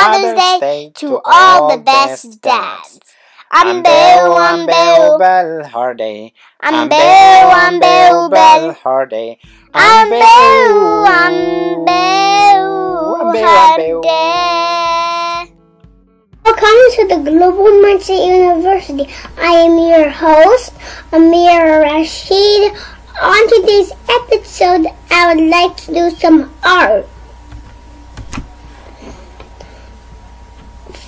Father's Day to all the best dads. Amir Rashid. Welcome to the Global Mindset University. I am your host, Amir Rashid. On today's episode, I would like to do some art.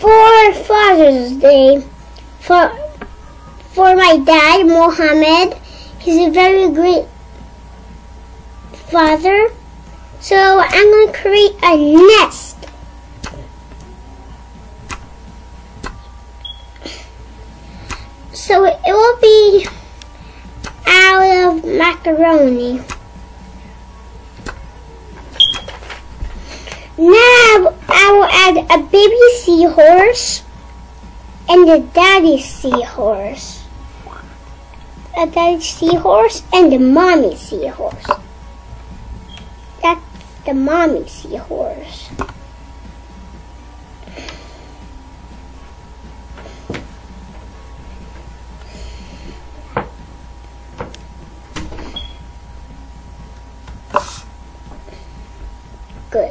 For Father's Day, for my dad, Mohammed, he's a very great father. So I'm going to create a nest. So it will be out of macaroni. Now I will add a baby seahorse and a daddy seahorse. A daddy seahorse and a mommy seahorse. That's the mommy seahorse. Good.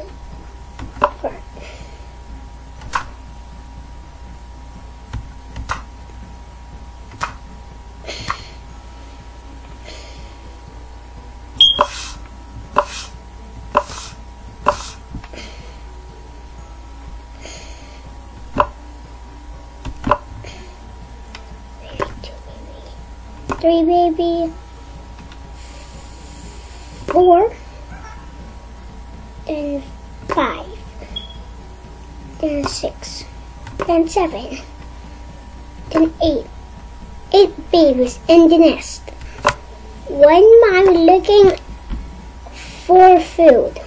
Three, baby. 4. Then 5. Then 6. Then 7. Then 8. 8 babies in the nest. One mom looking for food.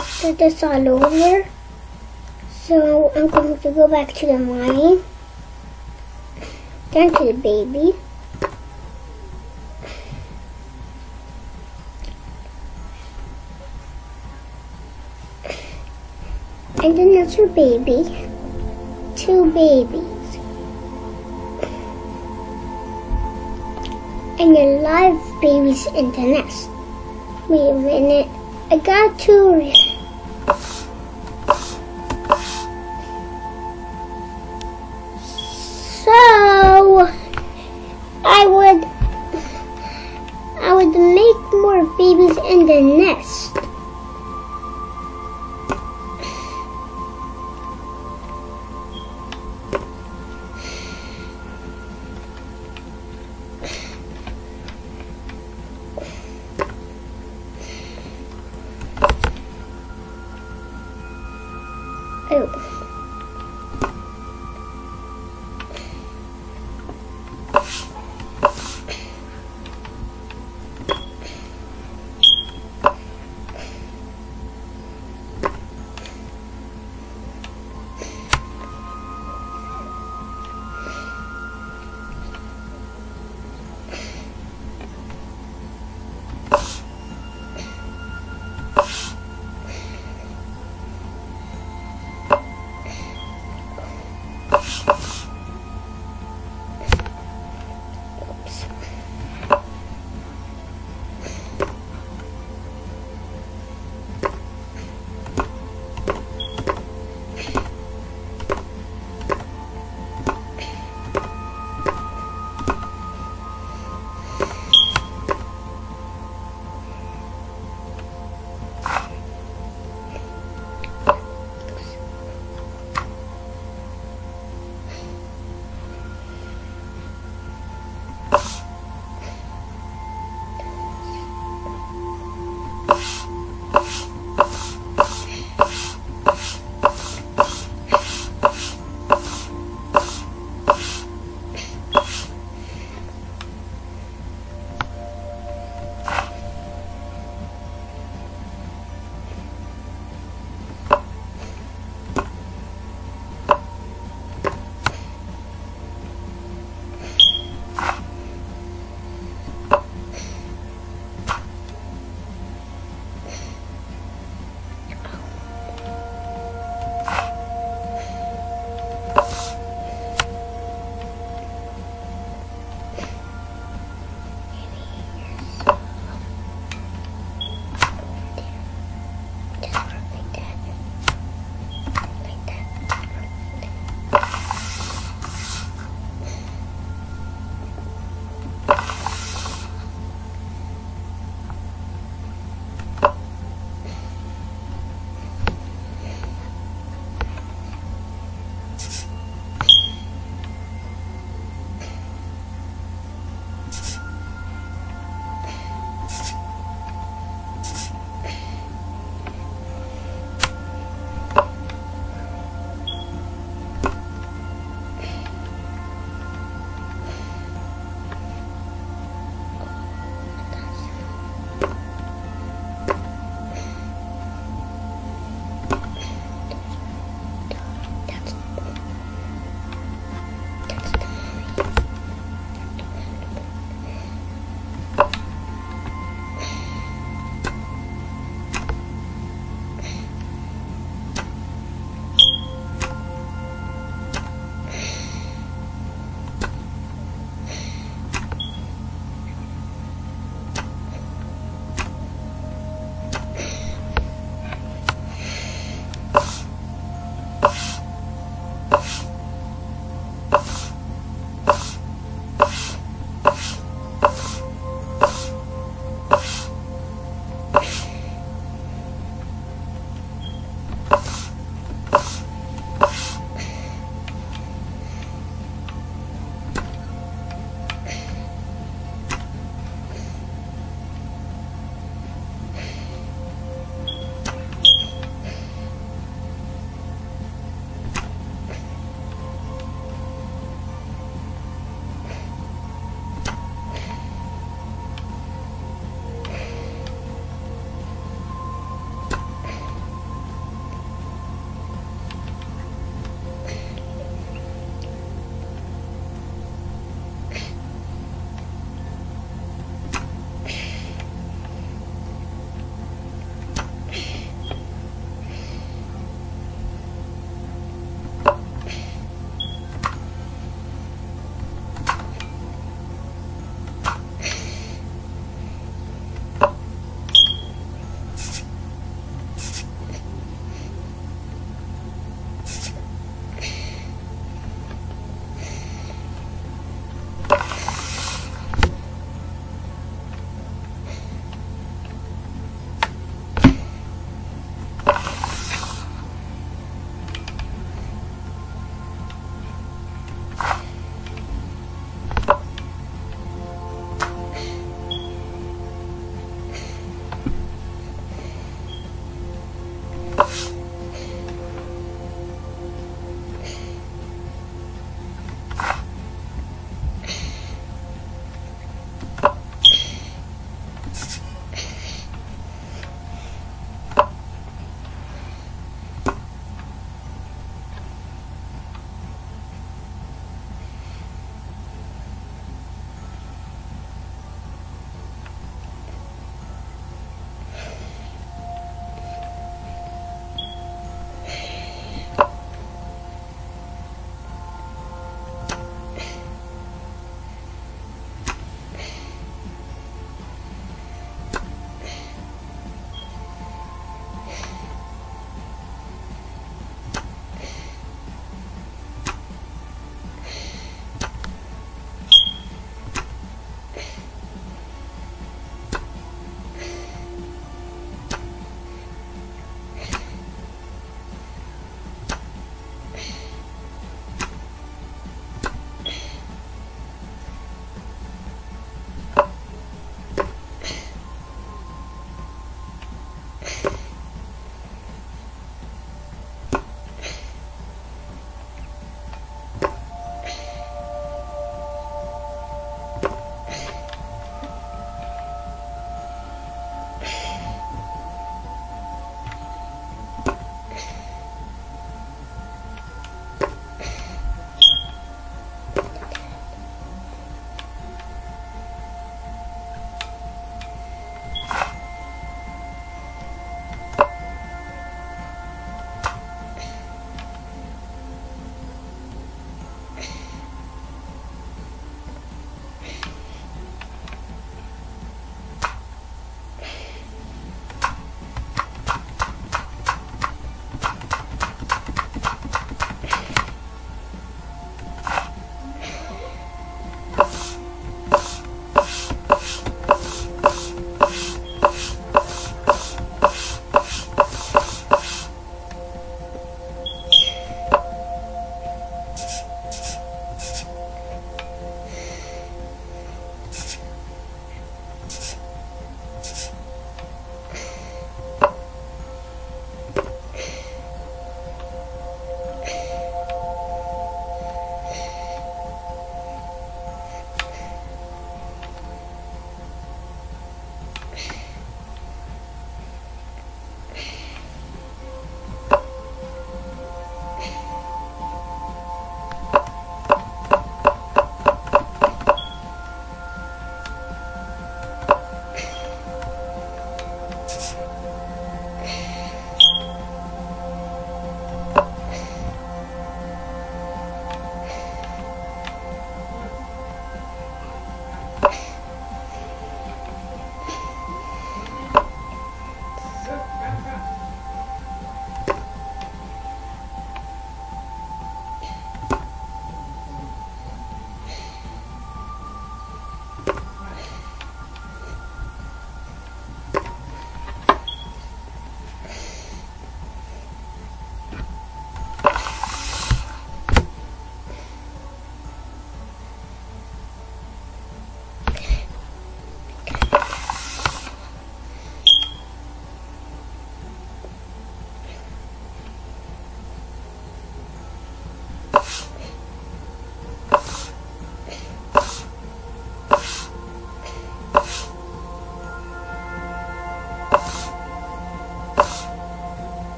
Let's do this all over. So I'm going to go back to the mommy, then to the baby, and then another baby. 2 babies and the live babies in the nest. Wait a minute. I got 2. So I would make more babies in the nest.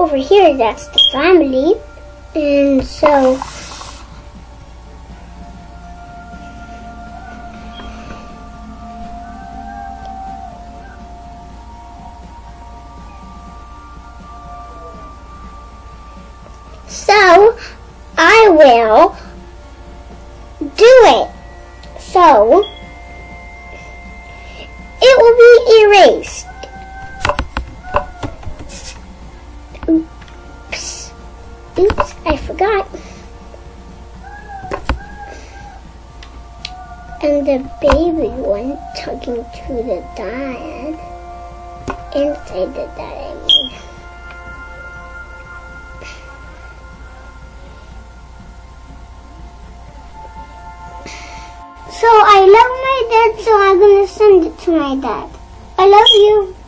over here, that's the family. And so I will do it. So it will be erased. Oops. Oops, I forgot. And the baby one talking to the dad. Inside the dad, I mean. So I love my dad, so I'm gonna send it to my dad. I love you.